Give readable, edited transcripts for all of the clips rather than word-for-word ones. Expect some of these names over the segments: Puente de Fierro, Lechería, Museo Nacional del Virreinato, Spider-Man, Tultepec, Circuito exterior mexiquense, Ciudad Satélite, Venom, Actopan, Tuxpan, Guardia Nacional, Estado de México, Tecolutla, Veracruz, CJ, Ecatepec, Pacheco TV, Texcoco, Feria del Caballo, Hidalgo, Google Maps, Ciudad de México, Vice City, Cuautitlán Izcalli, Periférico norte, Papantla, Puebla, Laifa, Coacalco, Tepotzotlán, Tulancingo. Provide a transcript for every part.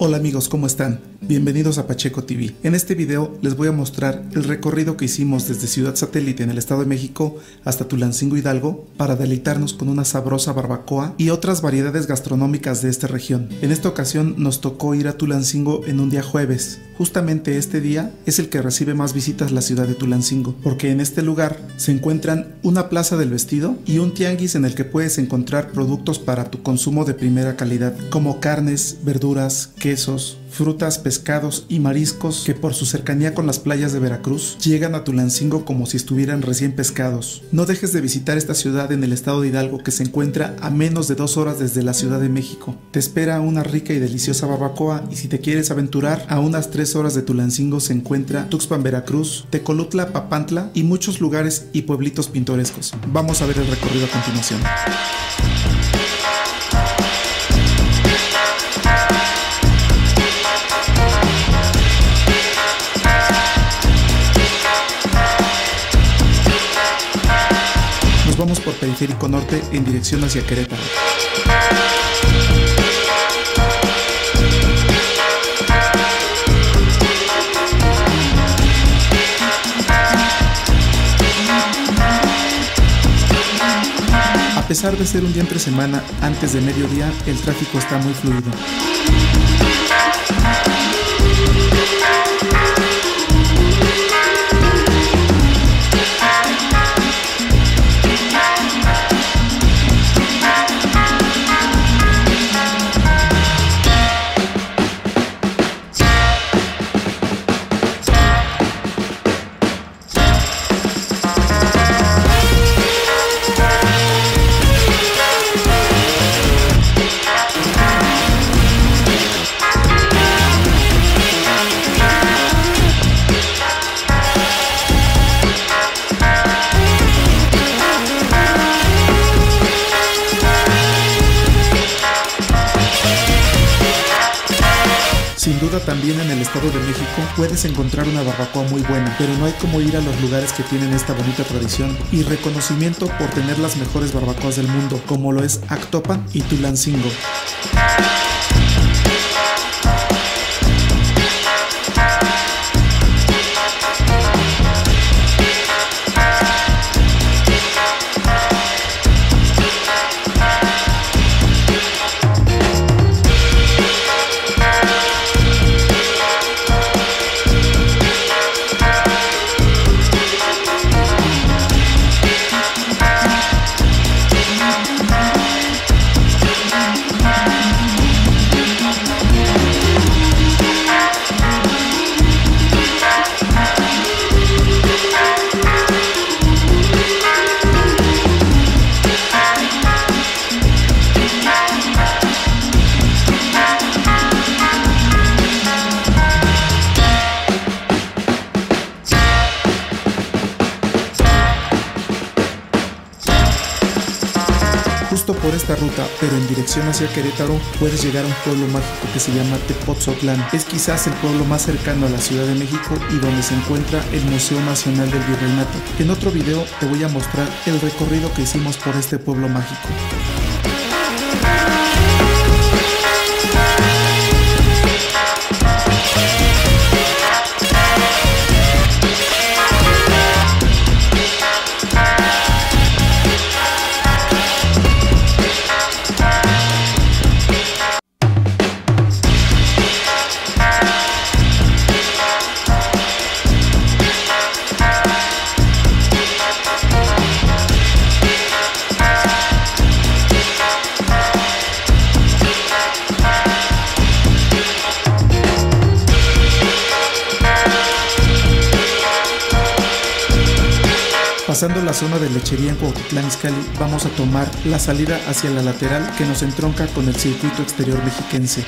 Hola amigos, ¿cómo están? Bienvenidos a Pacheco TV. En este video les voy a mostrar el recorrido que hicimos desde Ciudad Satélite en el Estado de México hasta Tulancingo, Hidalgo, para deleitarnos con una sabrosa barbacoa y otras variedades gastronómicas de esta región. En esta ocasión nos tocó ir a Tulancingo en un día jueves. Justamente este día es el que recibe más visitas la ciudad de Tulancingo, porque en este lugar se encuentran una plaza del vestido y un tianguis en el que puedes encontrar productos para tu consumo de primera calidad, como carnes, verduras, quesos, frutas, pescados y mariscos que por su cercanía con las playas de Veracruz llegan a Tulancingo como si estuvieran recién pescados. No dejes de visitar esta ciudad en el estado de Hidalgo, que se encuentra a menos de 2 horas desde la Ciudad de México. Te espera una rica y deliciosa barbacoa, y si te quieres aventurar, a unas 3 horas de Tulancingo se encuentra Tuxpan, Veracruz, Tecolutla, Papantla y muchos lugares y pueblitos pintorescos. Vamos a ver el recorrido a continuación. Vamos por Periférico Norte en dirección hacia Querétaro. A pesar de ser un día entre semana, antes de mediodía, el tráfico está muy fluido. También en el Estado de México puedes encontrar una barbacoa muy buena, pero no hay como ir a los lugares que tienen esta bonita tradición y reconocimiento por tener las mejores barbacoas del mundo, como lo es Actopan y Tulancingo. Por esta ruta, pero en dirección hacia Querétaro, puedes llegar a un pueblo mágico que se llama Tepotzotlán. Es quizás el pueblo más cercano a la Ciudad de México y donde se encuentra el Museo Nacional del Virreinato. En otro video te voy a mostrar el recorrido que hicimos por este pueblo mágico. Pasando la zona de Lechería en Cuautitlán Izcalli, vamos a tomar la salida hacia la lateral que nos entronca con el circuito exterior mexiquense.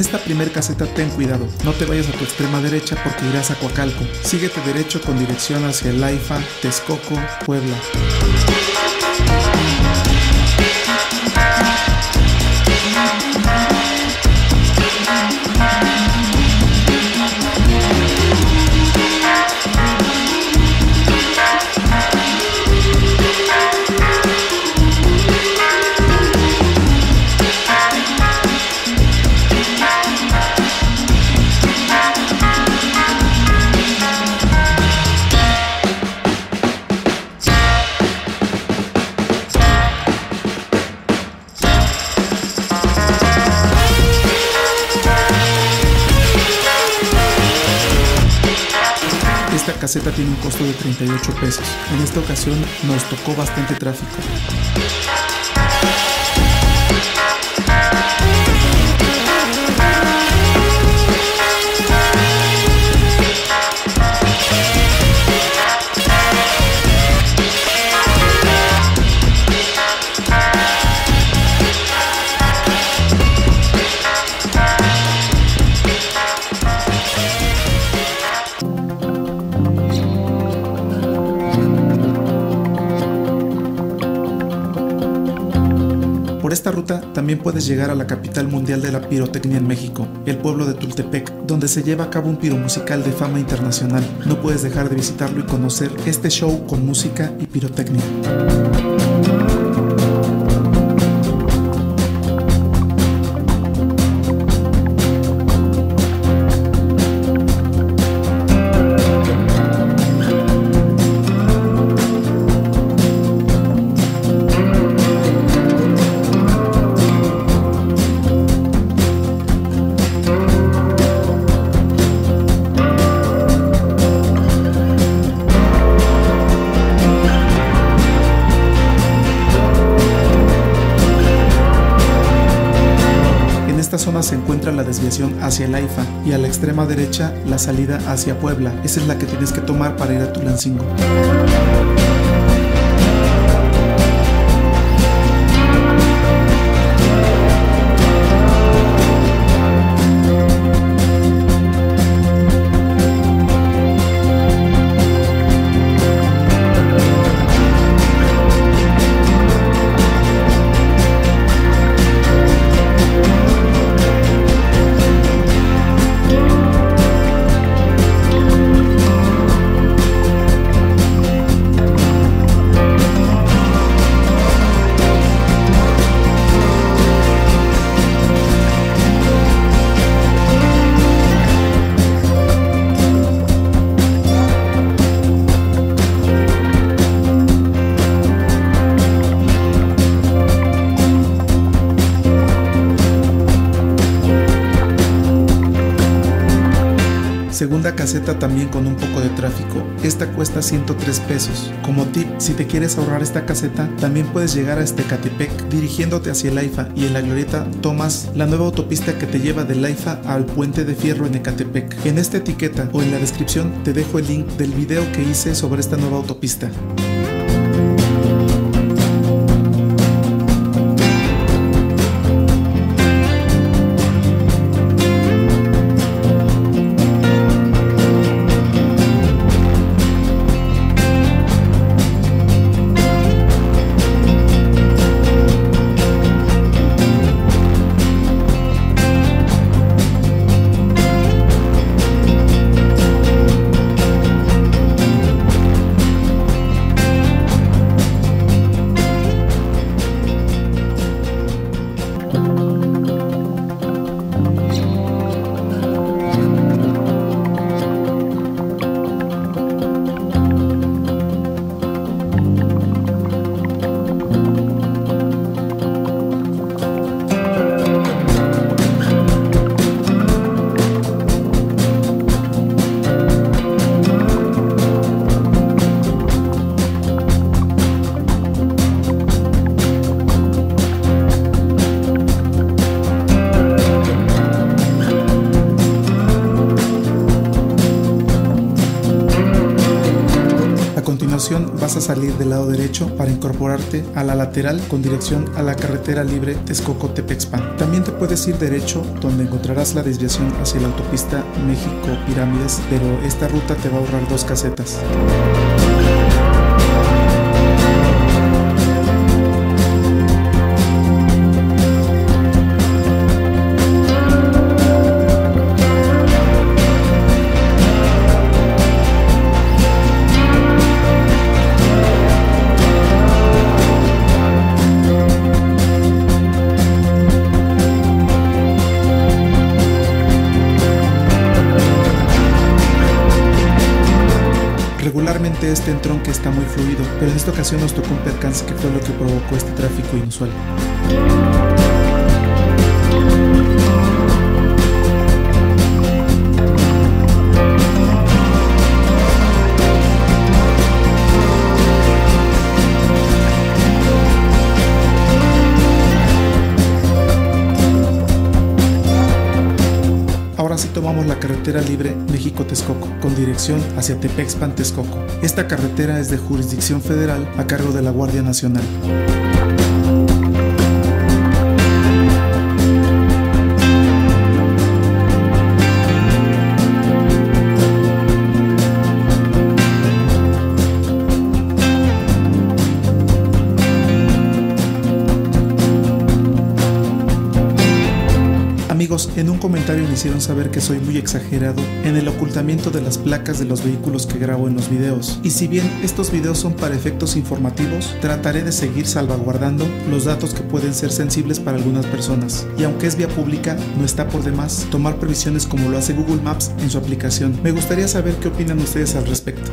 En esta primer caseta ten cuidado, no te vayas a tu extrema derecha porque irás a Coacalco. Síguete derecho con dirección hacia Laifa, Texcoco, Puebla. Esta caseta tiene un costo de 38 pesos. En esta ocasión nos tocó bastante tráfico. Por esta ruta también puedes llegar a la capital mundial de la pirotecnia en México, el pueblo de Tultepec, donde se lleva a cabo un piromusical de fama internacional. No puedes dejar de visitarlo y conocer este show con música y pirotecnia. Zona se encuentra la desviación hacia el Laifa y a la extrema derecha la salida hacia Puebla. Esa es la que tienes que tomar para ir a Tulancingo. Segunda caseta también con un poco de tráfico, esta cuesta 103 pesos. Como tip, si te quieres ahorrar esta caseta, también puedes llegar a Ecatepec dirigiéndote hacia Laifa y en la glorieta tomas la nueva autopista que te lleva de Laifa al Puente de Fierro en Ecatepec. En esta etiqueta o en la descripción te dejo el link del video que hice sobre esta nueva autopista. estación vas a salir del lado derecho para incorporarte a la lateral con dirección a la carretera libre Texcoco-Tepexpan. También te puedes ir derecho, donde encontrarás la desviación hacia la autopista México-Pirámides, pero esta ruta te va a ahorrar dos casetas. Regularmente este entronque está muy fluido, pero en esta ocasión nos tocó un percance que fue lo que provocó este tráfico inusual. Ahora sí tomamos la carretera libre México-Texcoco con dirección hacia Tepexpan-Texcoco. Esta carretera es de jurisdicción federal a cargo de la Guardia Nacional. En un comentario me hicieron saber que soy muy exagerado en el ocultamiento de las placas de los vehículos que grabo en los videos, y si bien estos videos son para efectos informativos, trataré de seguir salvaguardando los datos que pueden ser sensibles para algunas personas, y aunque es vía pública, no está por demás tomar previsiones como lo hace Google Maps en su aplicación. Me gustaría saber qué opinan ustedes al respecto.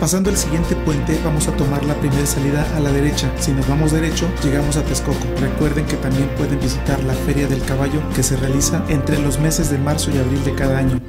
Pasando el siguiente puente, vamos a tomar la primera salida a la derecha. Si nos vamos derecho, llegamos a Texcoco. Recuerden que también pueden visitar la Feria del Caballo, que se realiza entre los meses de marzo y abril de cada año.